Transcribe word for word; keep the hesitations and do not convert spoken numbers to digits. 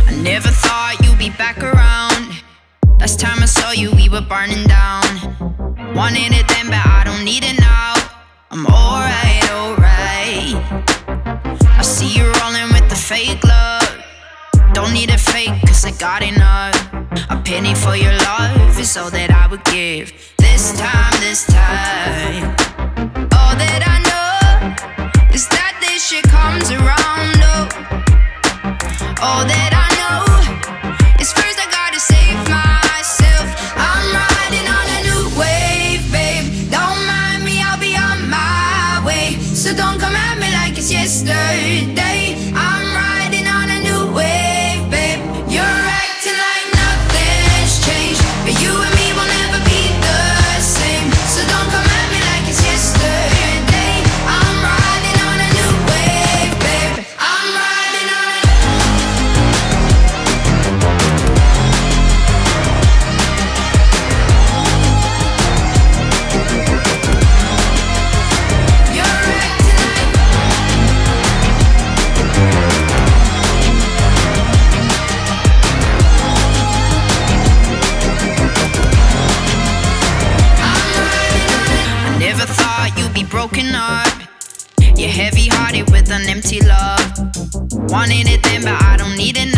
I never thought you'd be back around. Last time I saw you, we were burning down. Wanted it then, but I don't need it now. I'm alright, alright. I see you rolling with the fake love. Don't need a fake, cause I got enough. A penny for your love is all that I would give. This time, this time, all that I know is that this shit comes around, no. All that I know is first I gotta save myself. I'm riding on a new wave, babe. Don't mind me, I'll be on my way. So don't come at me like it's yesterday. I'm riding on a new wave, babe. You're acting like nothing's changed, but you and me will never be the same. So don't come at me like it's yesterday. I'm riding on a new wave, babe. I'm riding on a You're acting like I'm riding on it. I never thought you'd be broken up. You're heavy-hearted with an empty love. Wanted it then, but I don't need it now.